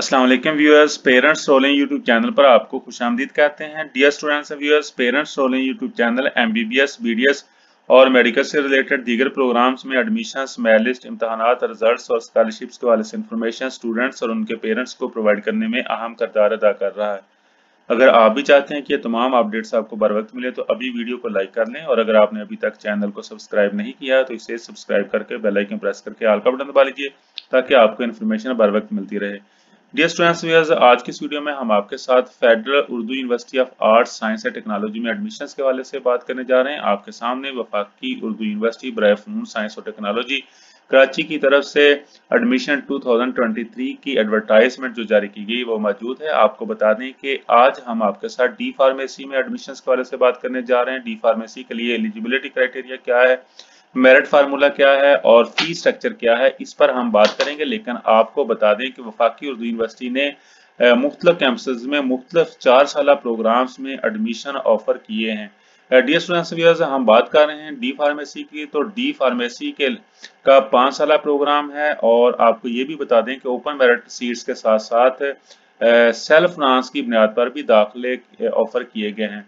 अस्सलाम वालेकुम viewers, parents rolling YouTube channel पर आपको खुशामदीद कहते हैं। Dear students and viewers, parents rolling YouTube channel MBBS, BDS और मेडिकल से रिलेटेड दीगर प्रोग्राम्स में एडमिशन्स, मेरिट लिस्ट, इम्तहानात, रिजल्ट्स और स्कॉलरशिप्स के हवाले से इंफॉर्मेशन स्टूडेंट्स और उनके पेरेंट्स को प्रोवाइड करने में अहम किरदार अदा कर रहा है। अगर आप भी चाहते हैं कि तमाम अपडेट्स आपको बर वक्त मिले तो अभी वीडियो को लाइक कर लें, और अगर आपने अभी तक चैनल को सब्सक्राइब नहीं किया तो इसे सब्सक्राइब करके बेल आइकन प्रेस करके ऑल का बटन दबा लीजिए ताकि आपको इन्फॉर्मेशन बर वक्त मिलती रहे। डियर स्टूडेंट्स व्यूअर्स, आज की इस वीडियो में हम आपके साथ federal Urdu university of arts science and technology में एडमिशन्स के हवाले से बात करने जा रहे हैं। आपके सामने वफाकी उर्दू यूनिवर्सिटी बराए फनून साइंस और टेक्नोलॉजी कराची की तरफ से एडमिशन 2023 की एडवर्टाइजमेंट जो जारी की गई वो मौजूद है। आपको बता दें कि आज हम आपके साथ डी फार्मेसी में एडमिशन्स के बारे से बात करने जा रहे हैं। डी फार्मेसी के लिए एलिजिबिलिटी क्राइटेरिया क्या है, मेरिट फार्मूला क्या है और फी स्ट्रक्चर क्या है, इस पर हम बात करेंगे। लेकिन आपको बता दें कि वफाकी उर्दू यूनिवर्सिटी ने मुख्तलिफ कैंपसेस में मुख्तलिफ 4 साल प्रोग्राम्स में एडमिशन ऑफर किए हैं। डियर स्टूडेंट्स व्यूअर्स, हम बात कर रहे हैं डी फार्मेसी की, तो डी फार्मेसी का 5 साल प्रोग्राम है और आपको ये भी बता दें कि ओपन मेरिट सीट्स के साथ साथ सेल्फ फाइनेंस की बुनियाद पर भी दाखिले ऑफर किए गए हैं।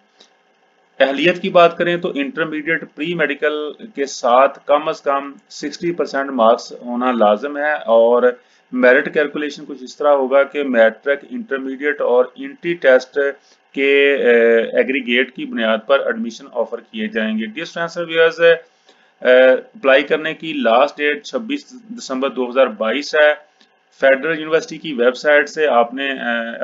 अहलियत की बात करें तो इंटरमीडिएट प्री मेडिकल के साथ कम अज कम 60% मार्क्स होना लाजम है, और मेरिट कैलकुलेशन कुछ इस तरह होगा कि मैट्रिक, इंटरमीडिएट और इंट्री टेस्ट के एग्रीगेट की बुनियाद पर एडमिशन ऑफर किए जाएंगे। डियर स्टूडेंट्स व्यूअर्स, अप्लाई करने की लास्ट डेट 26 दिसंबर 2022 है। फेडरल यूनिवर्सिटी की वेबसाइट से आपने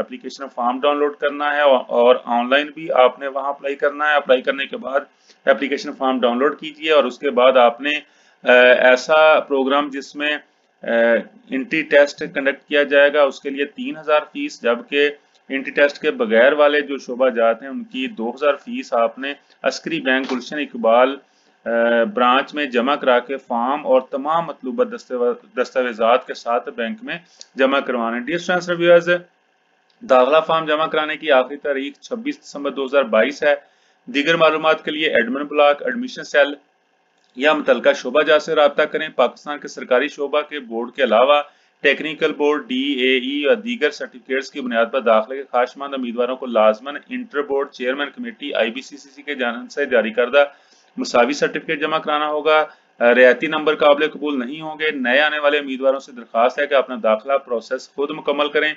एप्लीकेशन फॉर्म डाउनलोड करना है और ऑनलाइन भी आपने वहां अप्लाई करना है। अप्लाई करने के बाद एप्लीकेशन फॉर्म डाउनलोड कीजिए और उसके बाद आपने ऐसा प्रोग्राम जिसमें इंट्री टेस्ट कंडक्ट किया जाएगा उसके लिए 3000 फीस, जबकि इंट्री टेस्ट के बगैर वाले जो शोबा जात हैं उनकी 2000 फीस आपने अस्करी बैंक गुलशन इकबाल ब्रांच में जमा करा के फॉर्म और तमाम मतलूबा दस्तावेजात के साथ बैंक में जमा करवाने। डियर स्टूडेंट्स व्यूअर्स, दाखिला फॉर्म जमा कराने की आखिरी तारीख 26 दिसंबर 2022 है। दीगर मालूमात के लिए एडमिन ब्लॉक, एडमिशन सेल या मुतलका शोबा जात से रब्ता करें। पाकिस्तान के सरकारी शोबा के बोर्ड के अलावा टेक्निकल बोर्ड, DAE और दीगर सर्टिफिकेट्स की बुनियाद पर दाखिले के ख्वाहिशमंद उम्मीदवारों को लाजमन inter board chairman committee IBCCC के जानब से जारी करदा मुसावी सर्टिफिकेट जमा कराना होगा। रियायती नंबर काबिल कबूल नहीं होंगे। नए आने वाले उम्मीदवारों से दरख्वास्त है कि अपना दाखिला प्रोसेस खुद मुकम्मल करें।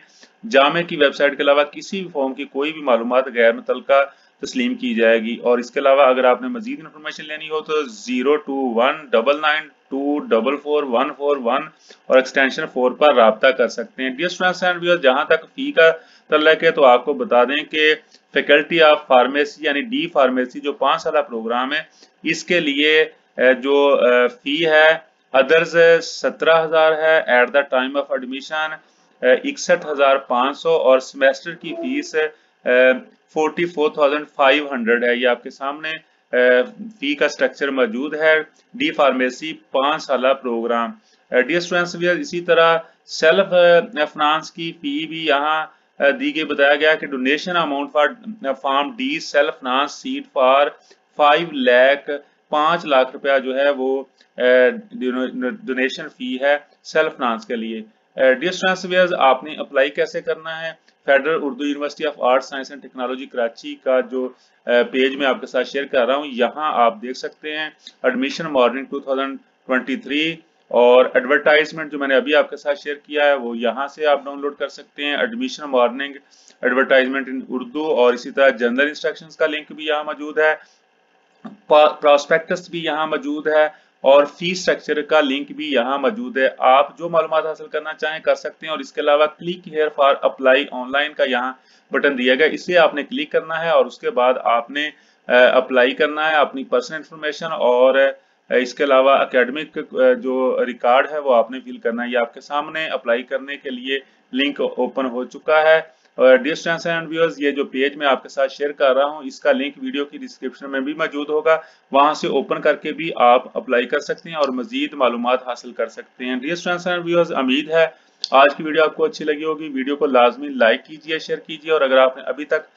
जामे की वेबसाइट के अलावा किसी भी फॉर्म की कोई भी मालूमात गैर मुतलका तस्लीम की जाएगी। और इसके अलावा अगर आपने मजीद इन्फॉर्मेशन लेनी हो तो 02199244141 और एक्सटेंशन 4 पर रब्ता कर सकते हैं। डियर स्टूडेंट्स एंड व्यूअर्स, जहां तक फी का तल्लक है तो आपको बता दें कि फैकल्टी ऑफ फार्मेसी यानी डी फार्मेसी जो 5 साल प्रोग्राम है इसके लिए जो फी है अदर्स 17,000 है at the time of admission, 61,500 और सेमेस्टर की फीस 44,500 है। ये आपके सामने फी का स्ट्रक्चर मौजूद है। डी फार्मेसी 5 साल प्रोग्राम। डियर स्टूडेंट्स व्यूअर्स, इसी तरह सेल्फ फाइनेंस की फी भी यहाँ दी गई। बताया गया कि donation amount for form D self finance seat for 5 lakh रुपया जो है वो डोनेशन फी है सेल्फ फाइनेंस के लिए। डियर स्टूडेंट्स व्यूअर्स, आपने अप्लाई कैसे करना है? Federal Urdu university of arts science and technology Karachi का जो पेज में आपके साथ शेयर कर रहा हूँ, यहाँ आप देख सकते हैं एडमिशन मॉर्निंग 2023 और एडवर्टाइजमेंट जो मैंने अभी आपके साथ शेयर किया है वो यहाँ से आप डाउनलोड कर सकते हैं। Admission morning, advertisement in Urdu और इसी तरह जनरल इंस्ट्रक्शंस का लिंक भी यहाँ मौजूद है, प्रॉस्पेक्टस भी यहाँ मौजूद है और फीस स्ट्रक्चर का लिंक भी यहाँ मौजूद है। आप जो मालूमात हासिल करना चाहें कर सकते हैं। और इसके अलावा click here for apply online का यहाँ बटन दिया गया, इसे आपने क्लिक करना है और उसके बाद आपने अप्लाई करना है। अपनी पर्सनल इंफॉर्मेशन और इसके अलावा एकेडमिक जो रिकॉर्ड है वो आपने फिल करना है। ये आपके सामने अप्लाई करने के लिए लिंक ओपन हो चुका है। और डियर स्टूडेंट्स एंड व्यूअर्स, ये जो पेज मैं आपके साथ शेयर कर रहा हूँ इसका लिंक वीडियो की डिस्क्रिप्शन में भी मौजूद होगा, वहां से ओपन करके भी आप अप्लाई कर सकते हैं और मजीद मालूमात हासिल कर सकते हैं। डियर स्टूडेंट्स एंड व्यूअर्स, उम्मीद है आज की वीडियो आपको अच्छी लगी होगी। वीडियो को लाजमी लाइक कीजिए, शेयर कीजिए और अगर आपने अभी तक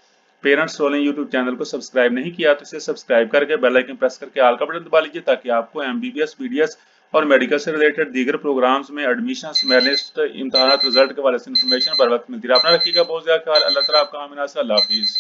पेरेंट्स रोलिंग यूट्यूब चैनल को सब्सक्राइब नहीं किया तो इसे सब्सक्राइब करके बेल आइकन प्रेस करके ऑल का बटन दबा लीजिए ताकि आपको MBBS, BDS और मेडिकल से रिलेटेड दीगर प्रोग्राम्स में एडमिशन मेरिट इम्तहान रिजल्ट के हवाले से इन्फॉर्मेशन बर वक्त मिलती है। अपना रखिएगा बहुत ज्यादा ख्याल। अल्लाह ताला आपका हामिद।